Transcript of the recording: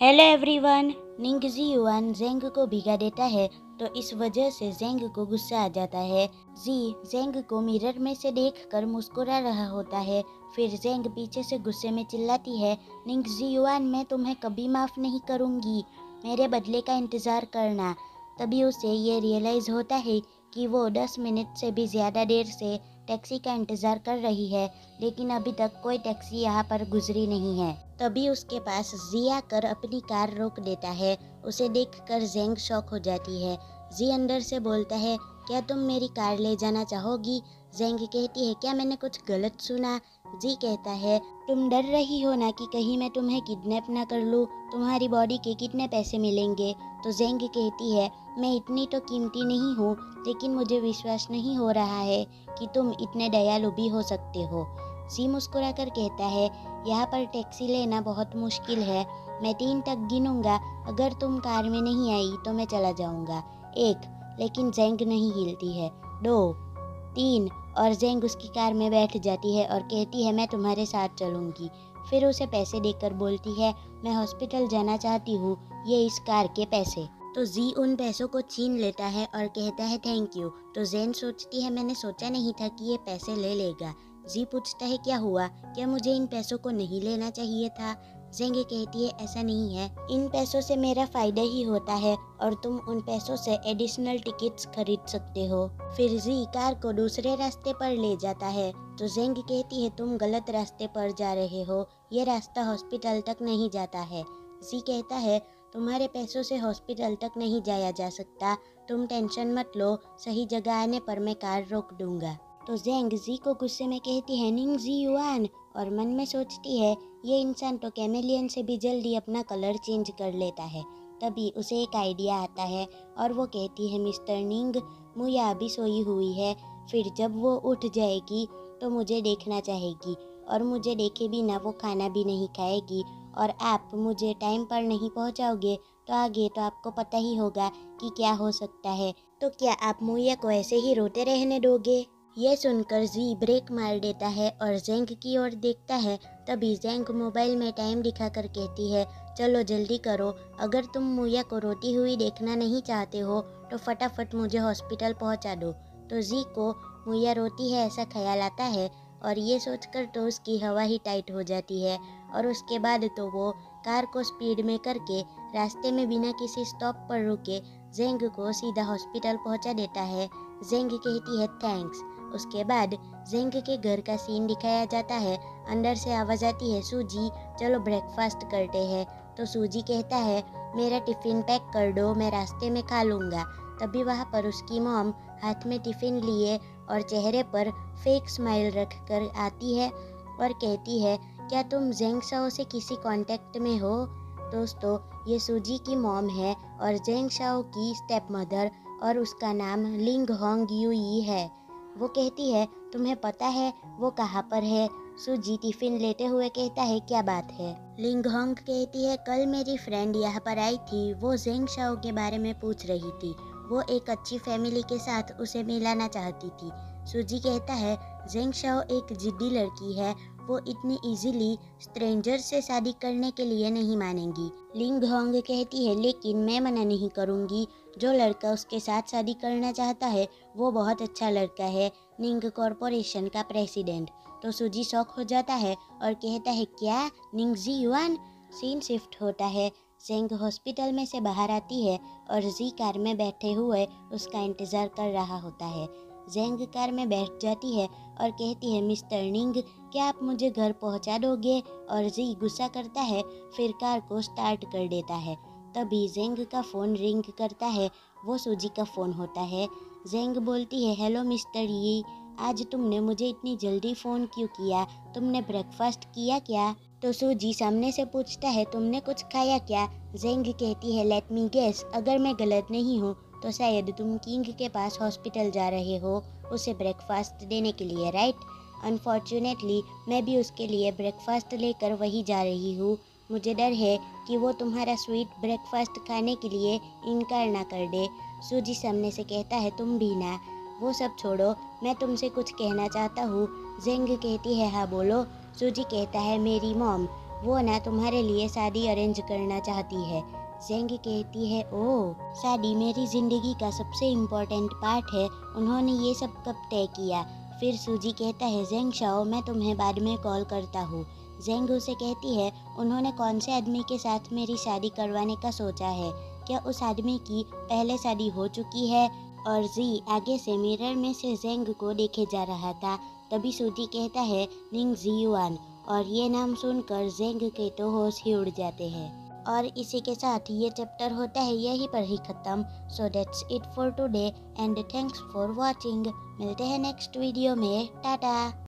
Hello everyone, निंगजी Yuan Zheng को भिगा देता है तो इस वजह से जेंग को गुस्सा आ जाता है। जी जेंग को मिरर में से देखकर मुस्कुरा रहा होता है। फिर जेंग पीछे से गुस्से में चिल्लाती है, निंगजी युआन मैं तुम्हें कभी माफ़ नहीं करूँगी, मेरे बदले का इंतज़ार करना। तभी उसे ये रियलाइज़ होता है कि वो 10 मिनट से भी ज़्यादा देर से टैक्सी का इंतज़ार कर रही है, लेकिन अभी तक कोई टैक्सी यहाँ पर गुजरी नहीं है। तभी उसके पास जी आकर अपनी कार रोक देता है। उसे देखकर जेंग शॉक हो जाती है। जी अंदर से बोलता है, क्या तुम मेरी कार ले जाना चाहोगी? जेंग कहती है, क्या मैंने कुछ गलत सुना? जी कहता है, तुम डर रही हो ना कि कहीं मैं तुम्हें किडनैप ना कर लूँ, तुम्हारी बॉडी के कितने पैसे मिलेंगे? तो जेंग कहती है, मैं इतनी तो कीमती नहीं हूँ, लेकिन मुझे विश्वास नहीं हो रहा है कि तुम इतने दयालु भी हो सकते हो। जी मुस्कुरा कर कहता है, यहाँ पर टैक्सी लेना बहुत मुश्किल है, मैं 3 तक गिनूँगा, अगर तुम कार में नहीं आई तो मैं चला जाऊँगा। 1, लेकिन जेंग नहीं हिलती है। 2, 3 और जेंग उसकी कार में बैठ जाती है और कहती है, मैं तुम्हारे साथ चलूँगी। फिर उसे पैसे देकर बोलती है, मैं हॉस्पिटल जाना चाहती हूँ, ये इस कार के पैसे। तो जी उन पैसों को छीन लेता है और कहता है, थैंक यू। तो जेंग सोचती है, मैंने सोचा नहीं था कि ये पैसे ले लेगा। जी पूछता है, क्या हुआ, क्या मुझे इन पैसों को नहीं लेना चाहिए था? जेंग कहती है, ऐसा नहीं है, इन पैसों से मेरा फ़ायदा ही होता है और तुम उन पैसों से एडिशनल टिकट्स खरीद सकते हो। फिर जी कार को दूसरे रास्ते पर ले जाता है। तो जेंग कहती है, तुम गलत रास्ते पर जा रहे हो, ये रास्ता हॉस्पिटल तक नहीं जाता है। जी कहता है, तुम्हारे पैसों से हॉस्पिटल तक नहीं जाया जा सकता, तुम टेंशन मत लो, सही जगह आने पर मैं कार रोक दूँगा। तो जेंग जी को गुस्से में कहती है, निंगजी युआन, और मन में सोचती है, ये इंसान तो कैमेलियन से भी जल्दी अपना कलर चेंज कर लेता है। तभी उसे एक आइडिया आता है और वो कहती है, मिस्टर निंग, मुया अभी सोई हुई है, फिर जब वो उठ जाएगी तो मुझे देखना चाहेगी और मुझे देखे बिना वो खाना भी नहीं खाएगी, और आप मुझे टाइम पर नहीं पहुंचाओगे तो आगे तो आपको पता ही होगा कि क्या हो सकता है, तो क्या आप मुया को ऐसे ही रोते रहने दोगे? ये सुनकर जी ब्रेक मार देता है और जेंग की ओर देखता है। तभी जेंग मोबाइल में टाइम दिखाकर कहती है, चलो जल्दी करो, अगर तुम मुया को रोती हुई देखना नहीं चाहते हो तो फटाफट मुझे हॉस्पिटल पहुंचा दो। तो जी को मुया रोती है ऐसा ख्याल आता है और ये सोचकर तो उसकी हवा ही टाइट हो जाती है, और उसके बाद तो वो कार को स्पीड में करके रास्ते में बिना किसी स्टॉप पर रुके जेंग को सीधा हॉस्पिटल पहुँचा देता है। जेंग कहती है, थैंक्स। उसके बाद जेंग के घर का सीन दिखाया जाता है। अंदर से आवाज़ आती है, सूजी चलो ब्रेकफास्ट करते हैं। तो सूजी कहता है, मेरा टिफ़िन पैक कर दो, मैं रास्ते में खा लूँगा। तभी वहाँ पर उसकी मॉम हाथ में टिफ़िन लिए और चेहरे पर फेक स्माइल रख कर आती है और कहती है, क्या तुम जेंग शाओ से किसी कांटेक्ट में हो? दोस्तों, ये सूजी की मॉम है और जेंग शाओ की स्टेप मदर, और उसका नाम लिंग होंग यूई है। वो कहती है, तुम्हें पता है वो कहाँ पर है? सूजी टिफिन लेते हुए कहता है, क्या बात है? लिंग होंग कहती है, कल मेरी फ्रेंड यहाँ पर आई थी, वो जेंग शाओ के बारे में पूछ रही थी, वो एक अच्छी फैमिली के साथ उसे मिलाना चाहती थी। सूजी कहता है, जेंग शाओ एक जिद्दी लड़की है, वो इतनी इजीली स्ट्रेंजर से शादी करने के लिए नहीं मानेंगी। लिंग होंग कहती है, लेकिन मैं मना नहीं करूँगी, जो लड़का उसके साथ शादी करना चाहता है वो बहुत अच्छा लड़का है, निंग कॉरपोरेशन का प्रेसिडेंट। तो सूजी शॉक हो जाता है और कहता है, क्या निंगजी युआन? सीन शिफ्ट होता है। जेंग हॉस्पिटल में से बाहर आती है और जी कार में बैठे हुए उसका इंतज़ार कर रहा होता है। जेंग कार में बैठ जाती है और कहती है, मिस्टर निंग, क्या आप मुझे घर पहुंचा दोगे? और जी गुस्सा करता है, फिर कार को स्टार्ट कर देता है। तभी जेंग का फ़ोन रिंग करता है, वो सूजी का फ़ोन होता है। जेंग बोलती है, हेलो मिस्टर यी, आज तुमने मुझे इतनी जल्दी फ़ोन क्यों किया? तुमने ब्रेकफास्ट किया क्या? तो सूजी सामने से पूछता है, तुमने कुछ खाया क्या? जेंग कहती है, लेट मी गेस, अगर मैं गलत नहीं हूँ तो शायद तुम किंग के पास हॉस्पिटल जा रहे हो उसे ब्रेकफास्ट देने के लिए, राइट? अनफॉर्चुनेटली मैं भी उसके लिए ब्रेकफास्ट लेकर वहीं जा रही हूँ, मुझे डर है कि वो तुम्हारा स्वीट ब्रेकफास्ट खाने के लिए इनकार ना कर दे। सूजी सामने से कहता है, तुम भी ना, वो सब छोड़ो, मैं तुमसे कुछ कहना चाहता हूँ। जेंग कहती है, हाँ बोलो। सूजी कहता है, मेरी मॉम वो ना तुम्हारे लिए शादी अरेंज करना चाहती है। ज़ेंग कहती है, ओह, शादी मेरी ज़िंदगी का सबसे इम्पोर्टेंट पार्ट है, उन्होंने ये सब कब तय किया। फिर सूजी कहता है, ज़ेंग शाओ मैं तुम्हें बाद में कॉल करता हूँ। ज़ेंग उसे कहती है, उन्होंने कौन से आदमी के साथ मेरी शादी करवाने का सोचा है, क्या उस आदमी की पहले शादी हो चुकी है। और जी आगे से मिरर में से ज़ेंग को देखे जा रहा था, तभी सूजी कहता है निंग जीवान, और ये नाम सुनकर ज़ेंग के तो होश ही उड़ जाते हैं। और इसी के साथ ये चैप्टर होता है यहीं पर ही ख़त्म। So that's it for today and thanks for watching. मिलते हैं नेक्स्ट वीडियो में, टाटा।